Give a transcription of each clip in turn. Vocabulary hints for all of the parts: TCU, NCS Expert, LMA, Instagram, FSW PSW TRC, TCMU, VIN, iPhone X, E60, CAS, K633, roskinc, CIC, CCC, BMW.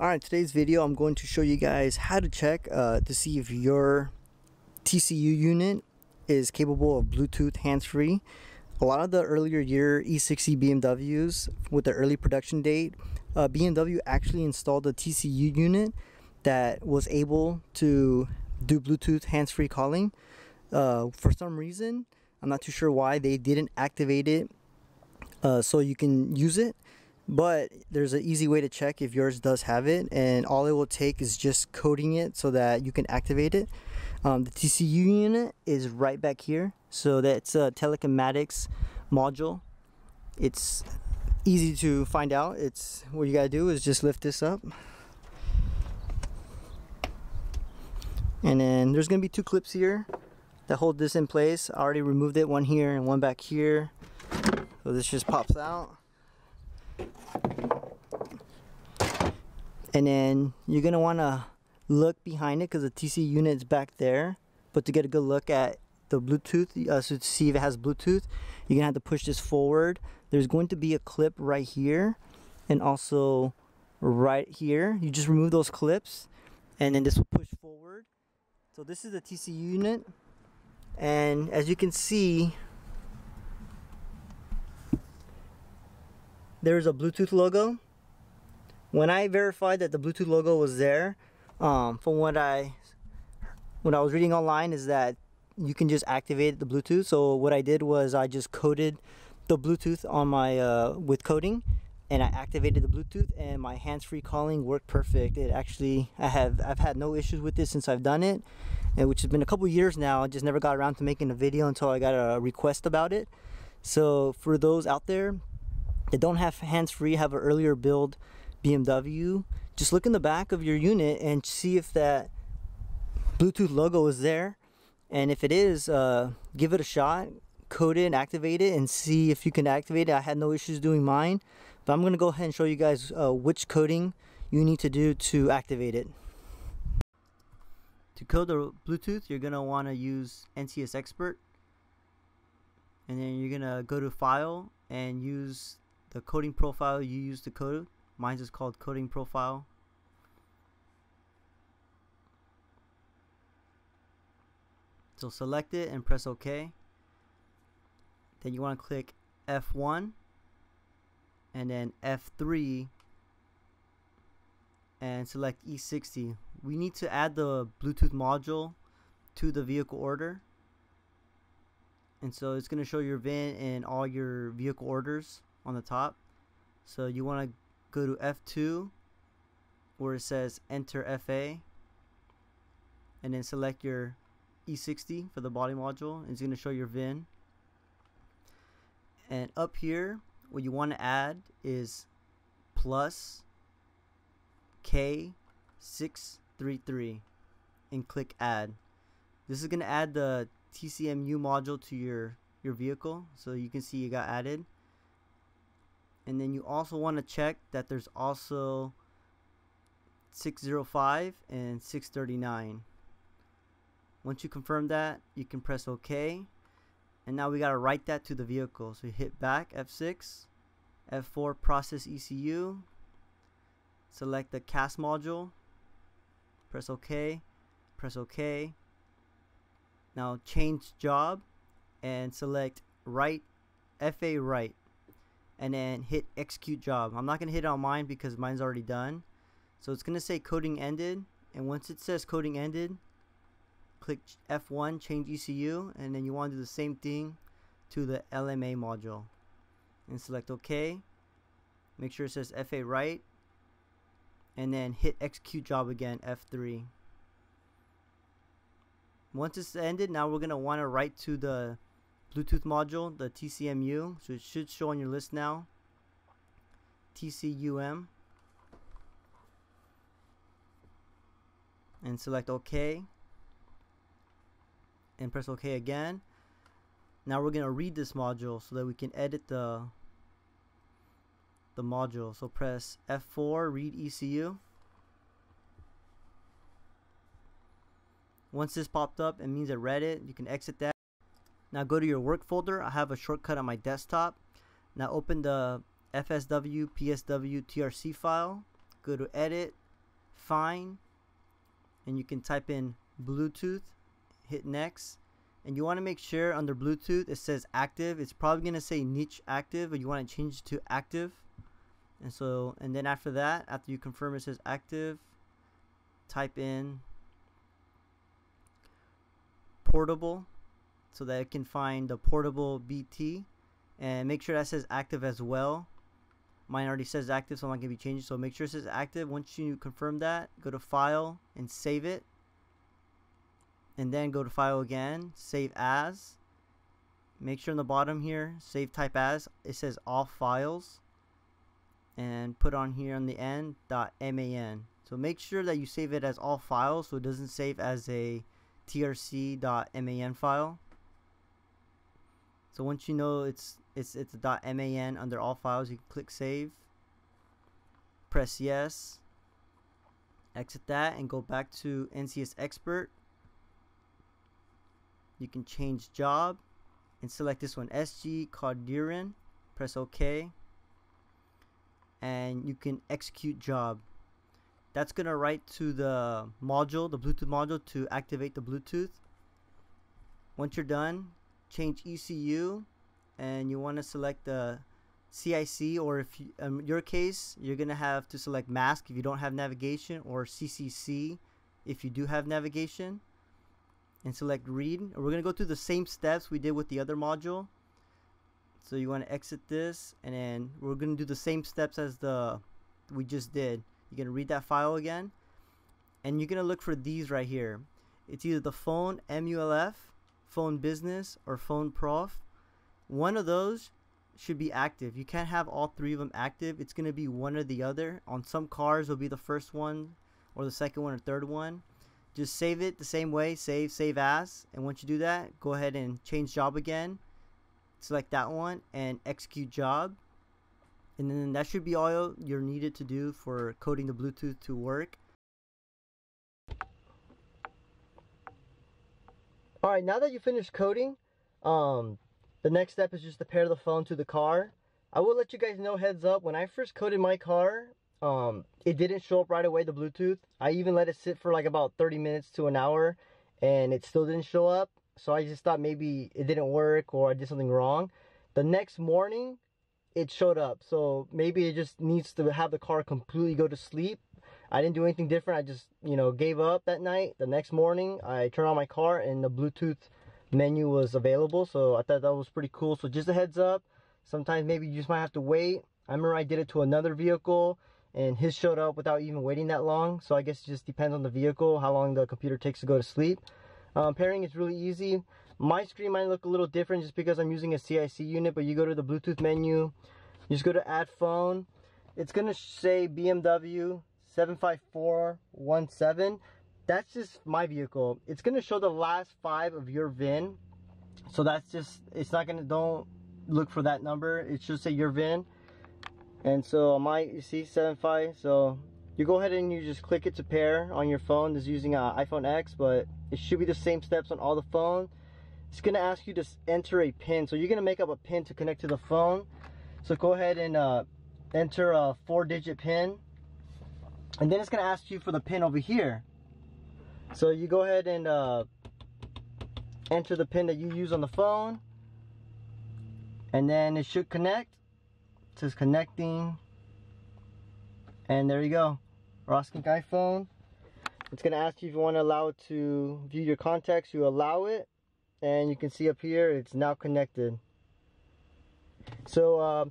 Alright, today's video I'm going to show you guys how to check to see if your TCU unit is capable of Bluetooth hands-free. A lot of the earlier year E60 BMWs with the early production date, BMW actually installed a TCU unit that was able to do Bluetooth hands-free calling. For some reason, I'm not too sure why, they didn't activate it so you can use it. But there's an easy way to check if yours does have it, and all it will take is just coding it so that you can activate it. The TCU unit is right back here, so that's a telecomatics module. It's easy to find out. It's what you gotta do is just lift this up, and then there's gonna be two clips here that hold this in place. I already removed it, one here and one back here, so this just pops out. And then you're going to want to look behind it because the TCU unit is back there. But to get a good look at the Bluetooth, so to see if it has Bluetooth, you're going to have to push this forward. There's going to be a clip right here and also right here. You just remove those clips and then this will push forward. So this is the TCU unit. And as you can see, there's a Bluetooth logo. When I verified that the Bluetooth logo was there, from what I was reading online is that you can just activate the Bluetooth. So what I did was I just coded the Bluetooth on my with coding, and I activated the Bluetooth, and my hands-free calling worked perfect. It actually, I've had no issues with this since I've done it, and which has been a couple years now. I just never got around to making a video until I got a request about it. So for those out there that don't have hands-free, have an earlier build BMW, just look in the back of your unit and see if that Bluetooth logo is there, and if it is, give it a shot, code it and activate it and see if you can activate it. I had no issues doing mine, but I'm going to go ahead and show you guys which coding you need to do to activate it. To code the Bluetooth, you're going to want to use NCS Expert, and then you're going to go to File and use the coding profile you use to code. Mine's is called coding profile. So select it and press OK. Then you want to click F1 and then F3 and select E60. We need to add the Bluetooth module to the vehicle order, and so it's going to show your VIN and all your vehicle orders on the top. So you want to go to F2 where it says enter FA, and then select your E60 for the body module, and it's going to show your VIN. And up here what you want to add is plus K633 and click add. This is going to add the TCMU module to your vehicle, so you can see it got added. And then you also want to check that there's also 605 and 639. Once you confirm that, you can press OK. And now we got to write that to the vehicle. So you hit back, F6, F4, process ECU, select the CAS module, press OK, press OK. Now change job and select write, FA write, and then hit execute job. I'm not going to hit on mine because mine's already done. So it's going to say coding ended, and once it says coding ended, click F1, change ECU, and then you want to do the same thing to the LMA module and select OK. Make sure it says FA right, and then hit execute job again, F3. Once it's ended, now we're going to want to write to the Bluetooth module, the TCMU, so it should show on your list now, TCUM, and select OK and press OK again. Now we're going to read this module so that we can edit the module, so press F4, read ECU. Once this popped up, it means it read it. You can exit that. Now go to your work folder. I have a shortcut on my desktop. Now open the FSW PSW TRC file. Go to edit, Fine, and you can type in Bluetooth, hit next, and you want to make sure under Bluetooth it says active. It's probably going to say niche active, but you want to change it to active. And so, and then after that, after you confirm it says active, type in portable so that it can find the portable BT, and make sure that says active as well. Mine already says active, so I'm not going to be changing, so make sure it says active. Once you confirm that, go to file and save it, and then go to file again, save as. Make sure on the bottom here, save type as, it says all files, and put on here on the end .man. So make sure that you save it as all files so it doesn't save as a trc.man file. So once you know it's a .man under all files, you can click save, press yes, exit that, and go back to NCS Expert. You can change job and select this one, SG Calderon, press OK, and you can execute job. That's gonna write to the module, the Bluetooth module, to activate the Bluetooth. Once you're done, change ECU, and you want to select the CIC, or if you, in your case, you're gonna have to select mask if you don't have navigation, or CCC if you do have navigation, and select read. Or we're gonna go through the same steps we did with the other module. So you want to exit this, and then we're gonna do the same steps as the we just did. You're gonna read that file again, and you're gonna look for these right here. It's either the phone MULF, phone business, or phone prof. One of those should be active. You can't have all three of them active. It's going to be one or the other. On some cars it'll be the first one or the second one or third one. Just save it the same way, save as, and once you do that, go ahead and change job again, select that one, and execute job. And then that should be all you're needed to do for coding the Bluetooth to work. Alright, now that you finished coding, the next step is just to pair the phone to the car. I will let you guys know, heads up, when I first coded my car, it didn't show up right away, the Bluetooth. I even let it sit for like about 30 minutes to an hour, and it still didn't show up. So I just thought maybe it didn't work or I did something wrong. The next morning, it showed up. So maybe it just needs to have the car completely go to sleep. I didn't do anything different. I just, you know, gave up that night. The next morning, I turned on my car and the Bluetooth menu was available, so I thought that was pretty cool. So just a heads up, sometimes maybe you just might have to wait. I remember I did it to another vehicle and his showed up without even waiting that long. So I guess it just depends on the vehicle, how long the computer takes to go to sleep. Pairing is really easy. My screen might look a little different just because I'm using a CIC unit, but you go to the Bluetooth menu, you just go to add phone. It's gonna say BMW 75417. That's just my vehicle. It's gonna show the last 5 of your VIN. So that's just, it's not gonna, don't look for that number. It should say your VIN. And so my, you see, 75. So you go ahead and you just click it to pair on your phone. This is using an iPhone X, but it should be the same steps on all the phones. It's gonna ask you to enter a pin. So you're gonna make up a pin to connect to the phone. So go ahead and enter a 4-digit pin. And then it's gonna ask you for the pin over here. So you go ahead and enter the pin that you use on the phone, and then it should connect. It says connecting, and there you go. Roskink iPhone. It's gonna ask you if you want to allow it to view your contacts. You allow it, and you can see up here it's now connected. So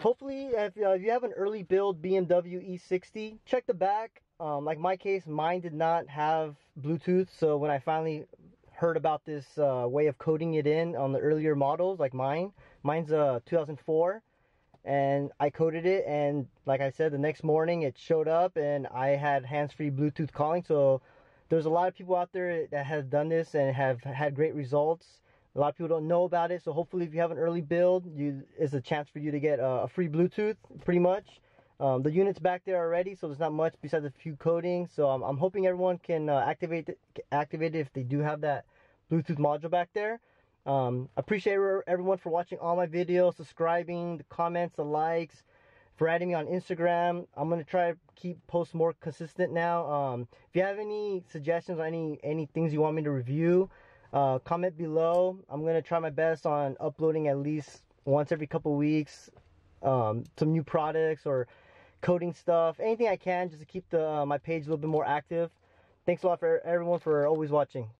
hopefully, if you have an early build BMW E60, check the back. Like my case, mine did not have Bluetooth, so when I finally heard about this way of coding it in on the earlier models, like mine's a 2004, and I coded it, and like I said, the next morning it showed up and I had hands-free Bluetooth calling. So there's a lot of people out there that have done this and have had great results. A lot of people don't know about it, so hopefully if you have an early build, it's a chance for you to get a free Bluetooth, pretty much. The unit's back there already, so there's not much besides a few coding. So I'm hoping everyone can activate it if they do have that Bluetooth module back there. Appreciate everyone for watching all my videos, subscribing, the comments, the likes. for adding me on Instagram. I'm gonna try to post more consistent now. If you have any suggestions or any things you want me to review, comment below. I'm gonna try my best on uploading at least once every couple weeks, some new products or coding stuff, anything I can, just to keep my page a little bit more active. Thanks a lot for everyone for always watching.